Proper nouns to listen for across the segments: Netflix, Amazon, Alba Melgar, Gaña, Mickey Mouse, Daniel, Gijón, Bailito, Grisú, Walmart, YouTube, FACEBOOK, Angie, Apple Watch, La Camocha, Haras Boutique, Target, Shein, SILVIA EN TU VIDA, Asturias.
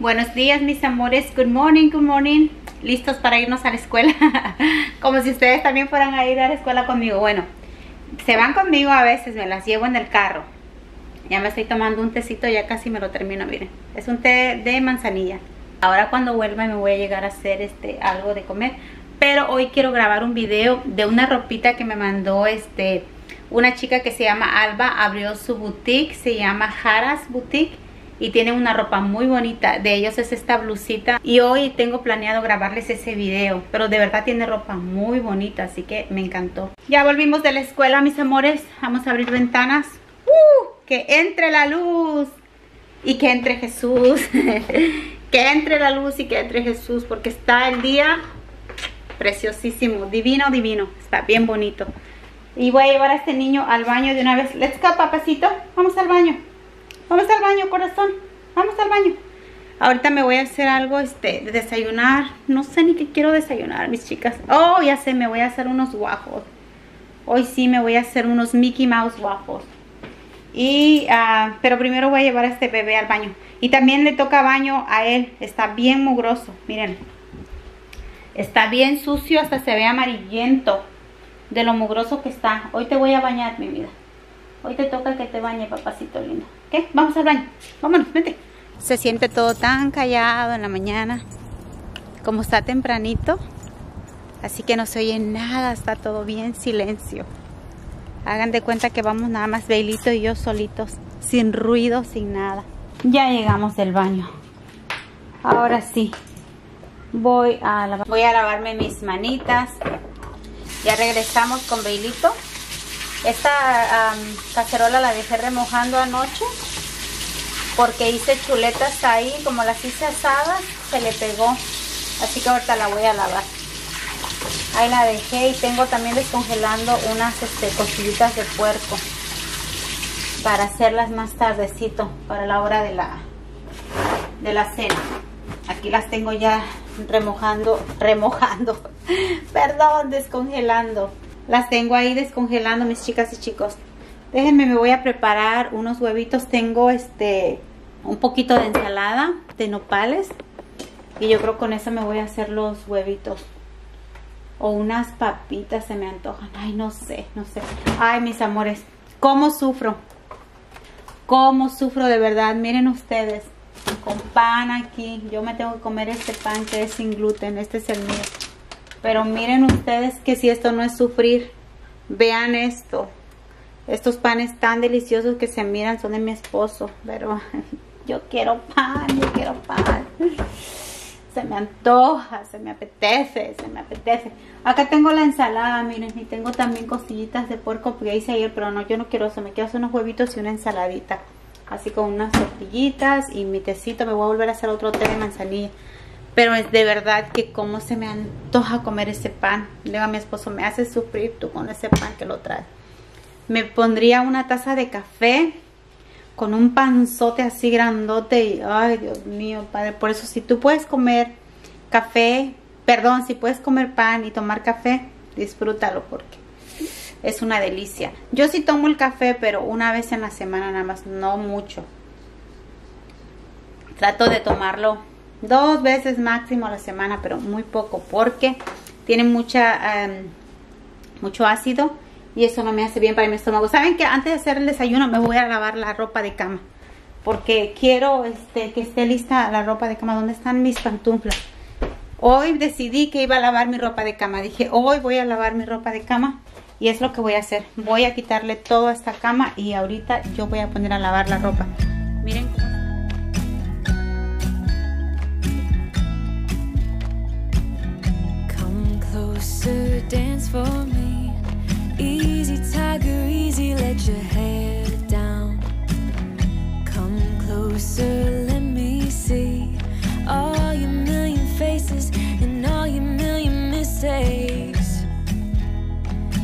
Buenos días, mis amores. Good morning, good morning. Listos para irnos a la escuela. Como si ustedes también fueran a ir a la escuela conmigo. Bueno, se van conmigo a veces, me las llevo en el carro. Ya me estoy tomando un tecito, ya casi me lo termino, miren. Es un té de manzanilla. Ahora cuando vuelva me voy a llegar a hacer algo de comer. Pero hoy quiero grabar un video de una ropita que me mandó una chica que se llama Alba. Abrió su boutique, se llama Haras Boutique. Y tiene una ropa muy bonita. De ellos es esta blusita. Y hoy tengo planeado grabarles ese video. Pero de verdad tiene ropa muy bonita. Así que me encantó. Ya volvimos de la escuela, mis amores. Vamos a abrir ventanas. Que entre la luz. Y que entre Jesús. Que entre la luz y que entre Jesús. Porque está el día preciosísimo. Divino, divino. Está bien bonito. Y voy a llevar a este niño al baño de una vez. Let's go, papacito. Vamos al baño. Vamos al baño, corazón. Vamos al baño. Ahorita me voy a hacer algo de desayunar. No sé ni qué quiero desayunar, mis chicas. Oh, ya sé, me voy a hacer unos waffles. Hoy sí me voy a hacer unos Mickey Mouse waffles. Y, pero primero voy a llevar a este bebé al baño. Y también le toca baño a él. Está bien mugroso, miren. Está bien sucio, hasta se ve amarillento de lo mugroso que está. Hoy te voy a bañar, mi vida. Hoy te toca que te bañe, papacito lindo. ¿Qué? Vamos al baño. Vámonos, vente. Se siente todo tan callado en la mañana. Como está tempranito. Así que no se oye nada. Está todo bien silencio. Hagan de cuenta que vamos nada más Bailito y yo solitos. Sin ruido, sin nada. Ya llegamos del baño. Ahora sí. Voy a lavarme mis manitas. Ya regresamos con Bailito. Esta cacerola la dejé remojando anoche porque hice chuletas ahí, como las hice asadas, se le pegó. Así que ahorita la voy a lavar. Ahí la dejé y tengo también descongelando unas costillitas de puerco para hacerlas más tardecito, para la hora de la cena. Aquí las tengo ya descongelando. Las tengo ahí descongelando, mis chicas y chicos. Déjenme, me voy a preparar unos huevitos. Tengo un poquito de ensalada de nopales. Y yo creo que con eso me voy a hacer los huevitos. O unas papitas se me antojan. Ay, no sé, no sé. Ay, mis amores, cómo sufro. Cómo sufro de verdad. Miren ustedes. Con pan aquí. Yo me tengo que comer este pan que es sin gluten. Este es el mío. Pero miren ustedes que si esto no es sufrir, vean esto. Estos panes tan deliciosos que se miran son de mi esposo. Pero yo quiero pan, yo quiero pan. Se me antoja, se me apetece, se me apetece. Acá tengo la ensalada, miren. Y tengo también costillitas de puerco que hice ayer. Pero no, yo no quiero eso. Me quiero hacer unos huevitos y una ensaladita. Así con unas tortillitas y mi tecito. Me voy a volver a hacer otro té de manzanilla. Pero es de verdad que como se me antoja comer ese pan. Le digo a mi esposo, me hace sufrir tú con ese pan que lo traes. Me pondría una taza de café con un panzote así grandote. Y, ay, Dios mío, Padre. Por eso si tú puedes comer café, perdón, si puedes comer pan y tomar café, disfrútalo porque es una delicia. Yo sí tomo el café, pero una vez en la semana nada más, no mucho. Trato de tomarlo dos veces máximo a la semana, pero muy poco porque tiene mucho ácido y eso no me hace bien para mi estómago. Saben que antes de hacer el desayuno me voy a lavar la ropa de cama porque quiero que esté lista la ropa de cama. ¿Dónde están mis pantuflas? Hoy decidí que iba a lavar mi ropa de cama. Dije, hoy voy a lavar mi ropa de cama y es lo que voy a hacer. Voy a quitarle toda esta cama y ahorita yo voy a poner a lavar la ropa. Miren cómo. Dance for me, easy tiger, easy, let your hair down. Come closer, let me see all your million faces and all your million mistakes.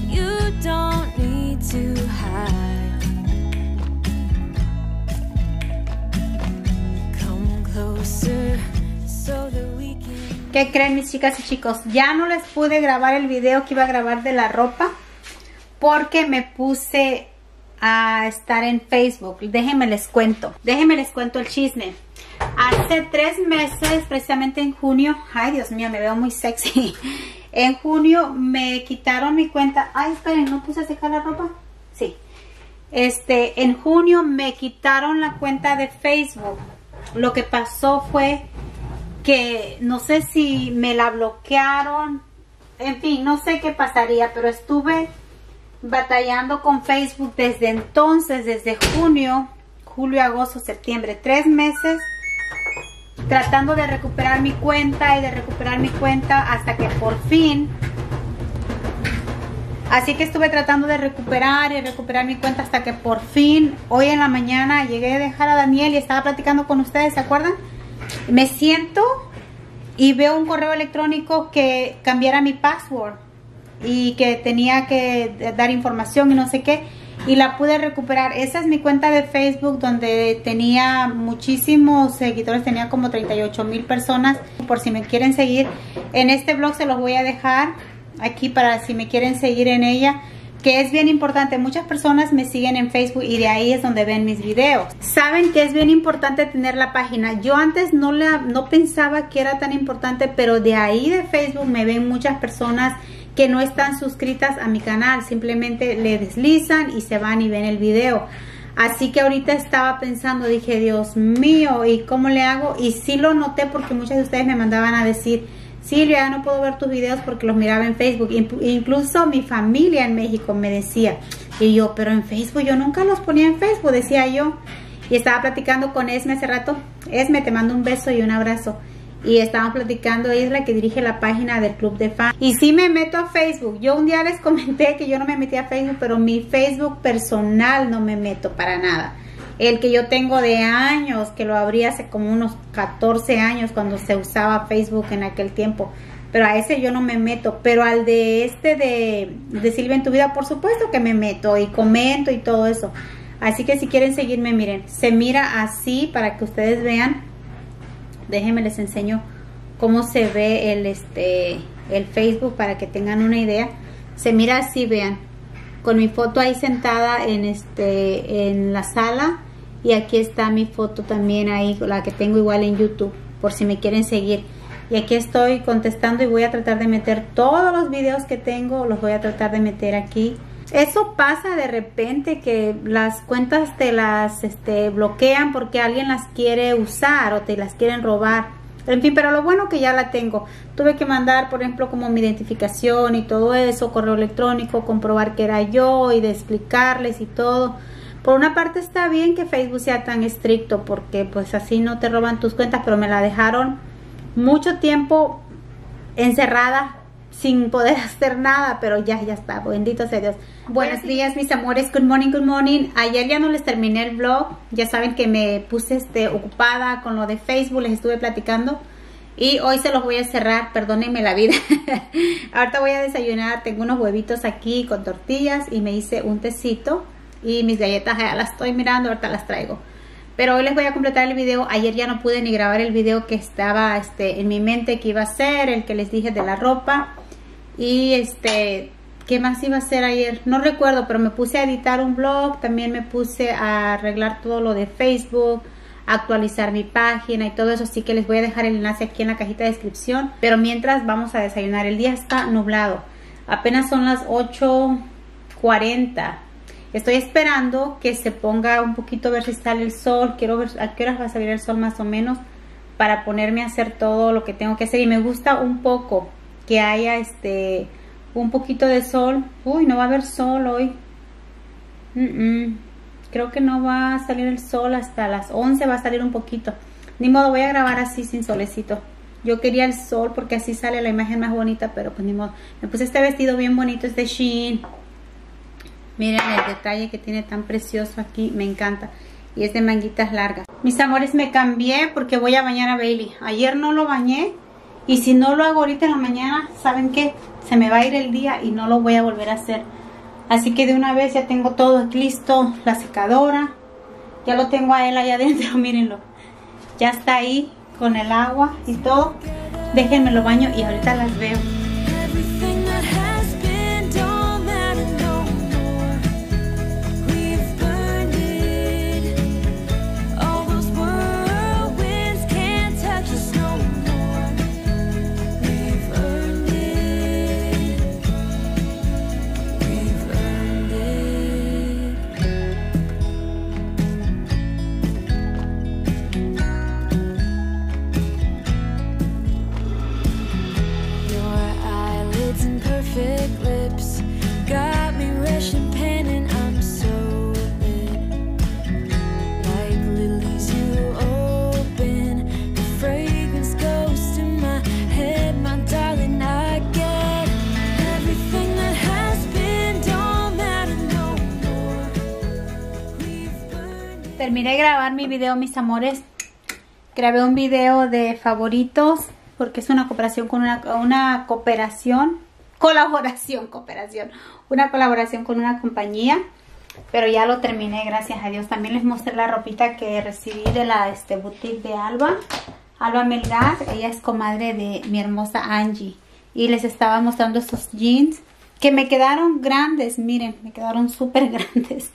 You don't need to hide. Come closer so that we can. ¿Qué creen, mis chicas y chicos? Ya no les pude grabar el video que iba a grabar de la ropa porque me puse a estar en Facebook. Déjenme les cuento el chisme. Hace 3 meses, precisamente en junio, ay Dios mío, me veo muy sexy. En junio me quitaron mi cuenta. Ay, esperen, ¿no puse a secar la ropa? Sí. En junio me quitaron la cuenta de Facebook. Lo que pasó fue que no sé si me la bloquearon. En fin, no sé qué pasaría, pero estuve batallando con Facebook desde entonces, desde junio, julio, agosto, septiembre, 3 meses. Tratando de recuperar mi cuenta y de recuperar mi cuenta hasta que por fin. Así que estuve tratando de recuperar y recuperar mi cuenta hasta que por fin hoy en la mañana llegué a dejar a Daniel y estaba platicando con ustedes, ¿se acuerdan? Me siento y veo un correo electrónico que cambiara mi password y que tenía que dar información y no sé qué. Y la pude recuperar. Esa es mi cuenta de Facebook donde tenía muchísimos seguidores. Tenía como 38,000 personas. Por si me quieren seguir. En este blog se los voy a dejar aquí para si me quieren seguir en ella. Que es bien importante. Muchas personas me siguen en Facebook y de ahí es donde ven mis videos. Saben que es bien importante tener la página. Yo antes no pensaba que era tan importante. Pero de ahí de Facebook me ven muchas personas que no están suscritas a mi canal, simplemente le deslizan y se van y ven el video. Así que ahorita estaba pensando, dije, Dios mío, ¿y cómo le hago? Y sí lo noté porque muchas de ustedes me mandaban a decir, Silvia, no puedo ver tus videos porque los miraba en Facebook. Incluso mi familia en México me decía, y yo, pero en Facebook, yo nunca los ponía en Facebook, decía yo. Y estaba platicando con Esme hace rato. Esme, te mando un beso y un abrazo. Y estaban platicando, ella es la que dirige la página del Club de Fans. Y sí me meto a Facebook. Yo un día les comenté que yo no me metí a Facebook, pero mi Facebook personal no me meto para nada. El que yo tengo de años, que lo abrí hace como unos 14 años cuando se usaba Facebook en aquel tiempo. Pero a ese yo no me meto. Pero al de de Silvia en tu vida, por supuesto que me meto y comento y todo eso. Así que si quieren seguirme, miren, se mira así para que ustedes vean. Déjenme les enseño cómo se ve el Facebook para que tengan una idea. Se mira así, vean, con mi foto ahí sentada en la sala. Y aquí está mi foto también ahí, la que tengo igual en YouTube, por si me quieren seguir. Y aquí estoy contestando y voy a tratar de meter todos los videos que tengo, los voy a tratar de meter aquí. Eso pasa de repente que las cuentas te las bloquean porque alguien las quiere usar o te las quieren robar. En fin, pero lo bueno que ya la tengo. Tuve que mandar, por ejemplo, como mi identificación y todo eso, correo electrónico, comprobar que era yo y de explicarles y todo. Por una parte está bien que Facebook sea tan estricto porque pues así no te roban tus cuentas, pero me la dejaron mucho tiempo encerrada sin poder hacer nada, pero ya está, bendito sea Dios. Buenos días, mis amores, good morning, good morning. Ayer ya no les terminé el vlog, ya saben que me puse ocupada con lo de Facebook, les estuve platicando. Y hoy se los voy a cerrar, perdónenme la vida. Ahorita voy a desayunar, tengo unos huevitos aquí con tortillas y me hice un tecito. Y mis galletas ya las estoy mirando, ahorita las traigo. Pero hoy les voy a completar el video. Ayer ya no pude ni grabar el video que estaba en mi mente que iba a hacer, el que les dije de la ropa. Y ¿qué más iba a hacer ayer? No recuerdo, pero me puse a editar un blog, también me puse a arreglar todo lo de Facebook, actualizar mi página y todo eso. Así que les voy a dejar el enlace aquí en la cajita de descripción. Pero mientras vamos a desayunar, el día está nublado. Apenas son las 8:40. Estoy esperando que se ponga un poquito, a ver si sale el sol. Quiero ver a qué horas va a salir el sol más o menos para ponerme a hacer todo lo que tengo que hacer. Y me gusta un poco que haya un poquito de sol. Uy, no va a haber sol hoy. Creo que no va a salir el sol hasta las 11, va a salir un poquito. Ni modo, voy a grabar así sin solecito. Yo quería el sol porque así sale la imagen más bonita, pero pues ni modo. Me puse este vestido bien bonito, es de Shein. Miren el detalle que tiene tan precioso aquí, me encanta. Y es de manguitas largas. Mis amores, me cambié porque voy a bañar a Bailey. Ayer no lo bañé. Y si no lo hago ahorita en la mañana, ¿saben qué? Se me va a ir el día y no lo voy a volver a hacer. Así que de una vez ya tengo todo listo. La secadora. Ya lo tengo a él allá adentro, mírenlo. Ya está ahí con el agua y todo. Déjenme lo baño y ahorita las veo. terminé de grabar mi video, mis amores, grabé un video de favoritos porque es una cooperación con una colaboración con una compañía, pero ya lo terminé, gracias a Dios. También les mostré la ropita que recibí de la boutique de Alba Melgar. Ella es comadre de mi hermosa Angie y les estaba mostrando estos jeans que me quedaron grandes, miren, me quedaron súper grandes.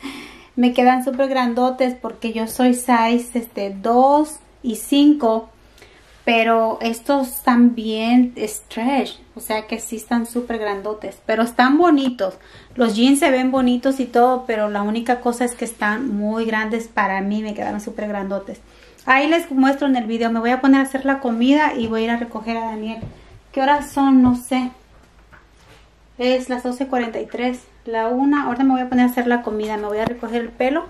Me quedan súper grandotes porque yo soy size 2 y 5. Pero estos están bien stretch. O sea que sí están súper grandotes. Pero están bonitos. Los jeans se ven bonitos y todo. Pero la única cosa es que están muy grandes para mí. Me quedaron súper grandotes. Ahí les muestro en el video. Me voy a poner a hacer la comida y voy a ir a recoger a Daniel. ¿Qué horas son? No sé. Es las 12:43. La 1, ahora me voy a poner a hacer la comida. Me voy a recoger el pelo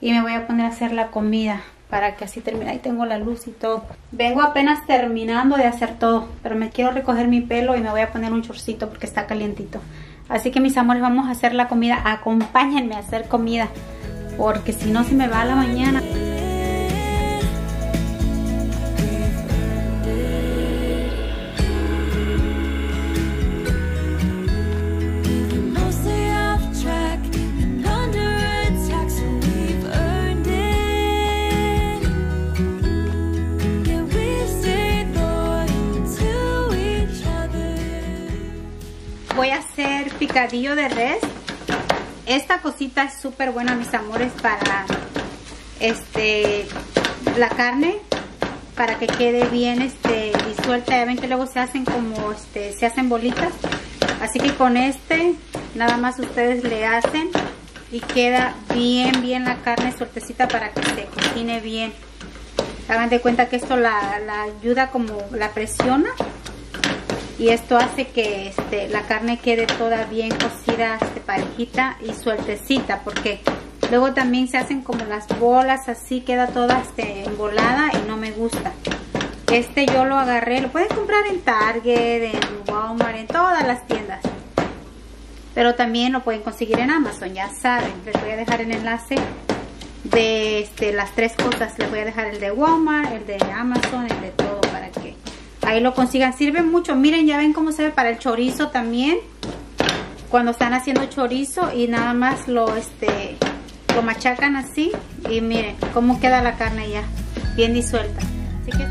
y me voy a poner a hacer la comida para que así termine. Ahí tengo la luz y todo. Vengo apenas terminando de hacer todo, pero me quiero recoger mi pelo y me voy a poner un chorcito porque está calientito. Así que, mis amores, vamos a hacer la comida. Acompáñenme a hacer comida porque si no se me va a la mañana. Picadillo de res. Esta cosita es súper buena, mis amores, para la carne, para que quede bien disuelta. Ya ven que luego se hacen como se hacen bolitas, así que con nada más ustedes le hacen y queda bien la carne sueltecita para que se cocine bien. Hagan de cuenta que esto la ayuda, como la presiona. Y esto hace que la carne quede toda bien cocida, parejita y sueltecita. Porque luego también se hacen como las bolas, así queda toda embolada y no me gusta. Yo lo agarré, lo pueden comprar en Target, en Walmart, en todas las tiendas. Pero también lo pueden conseguir en Amazon, ya saben. Les voy a dejar el enlace de las tres cosas. Les voy a dejar el de Walmart, el de Amazon, el de todo para que ahí lo consigan. Sirve mucho, miren, ya ven cómo se ve para el chorizo también. Cuando están haciendo chorizo y nada más lo machacan así y miren cómo queda la carne ya bien disuelta. Así que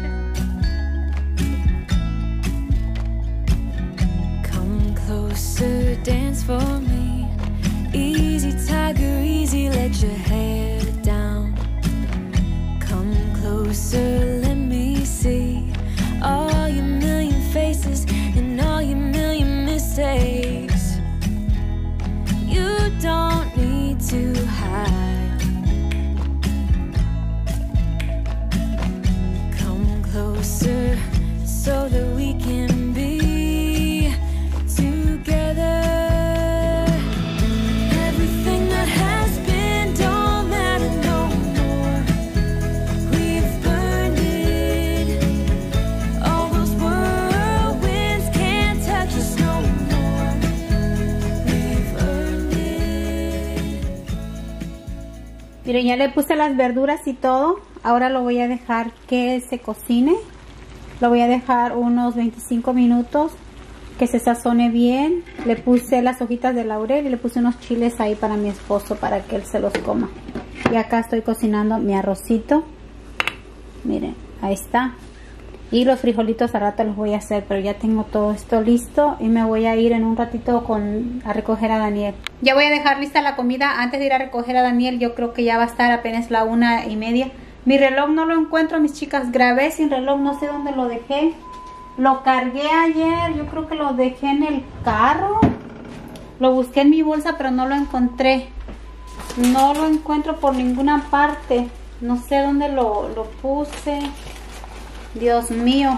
Come closer, dance for me. Easy tiger, easy, let your hair down. Come closer, let me see. All your million faces and all your million mistakes. You don't need to hide. Come closer so that we can be together. Miren, ya le puse las verduras y todo. Ahora lo voy a dejar que se cocine. Lo voy a dejar unos 25 minutos que se sazone bien. Le puse las hojitas de laurel y le puse unos chiles ahí para mi esposo para que él se los coma. Y acá estoy cocinando mi arrocito. Miren, ahí está. Y los frijolitos al rato los voy a hacer, pero ya tengo todo esto listo y me voy a ir en un ratito a recoger a Daniel. Ya voy a dejar lista la comida. Antes de ir a recoger a Daniel, yo creo que ya va a estar apenas la 1:30. Mi reloj no lo encuentro, mis chicas. Grabé sin reloj, no sé dónde lo dejé. Lo cargué ayer, yo creo que lo dejé en el carro. Lo busqué en mi bolsa, pero no lo encontré. No lo encuentro por ninguna parte. No sé dónde lo puse. Dios mío,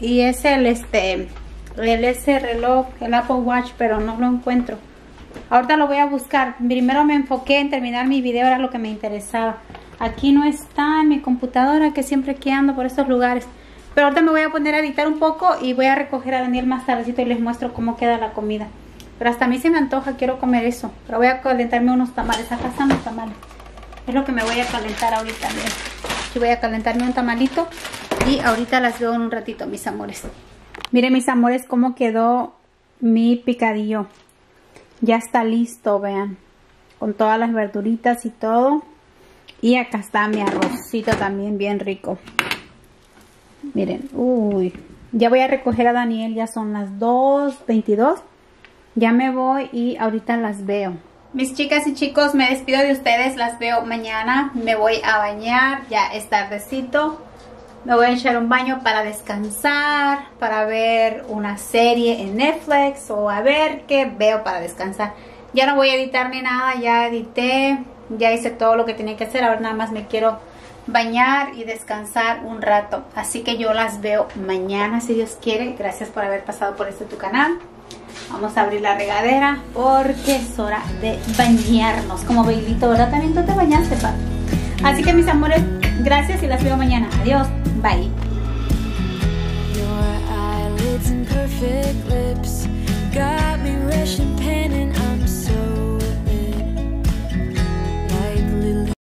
y es ese reloj, el Apple Watch, pero no lo encuentro. Ahorita lo voy a buscar. Primero me enfoqué en terminar mi video, era lo que me interesaba. Aquí no está en mi computadora, que siempre que ando por estos lugares. Pero ahorita me voy a poner a editar un poco y voy a recoger a Daniel más tardecito y les muestro cómo queda la comida. Pero hasta a mí se me antoja, quiero comer eso. Pero voy a calentarme unos tamales, acá están los tamales. Es lo que me voy a calentar ahorita. Miren. Yo voy a calentarme un tamalito y ahorita las veo en un ratito, mis amores. Miren, mis amores, cómo quedó mi picadillo. Ya está listo, vean. Con todas las verduritas y todo. Y acá está mi arrocito también bien rico. Miren, uy. Ya voy a recoger a Daniel, ya son las 2:22. Ya me voy y ahorita las veo. Mis chicas y chicos, me despido de ustedes, las veo mañana. Me voy a bañar, ya es tardecito. Me voy a echar un baño para descansar, para ver una serie en Netflix o a ver qué veo para descansar. Ya no voy a editar ni nada, ya edité, ya hice todo lo que tenía que hacer. Ahora nada más me quiero bañar y descansar un rato. Así que yo las veo mañana si Dios quiere. Gracias por haber pasado por este tu canal. Vamos a abrir la regadera porque es hora de bañarnos. Como Bailito, ¿verdad? También tú te bañaste, pa. Así que, mis amores, gracias y las veo mañana. Adiós. Bye. Your eyelids and perfect lips got me rushing panic.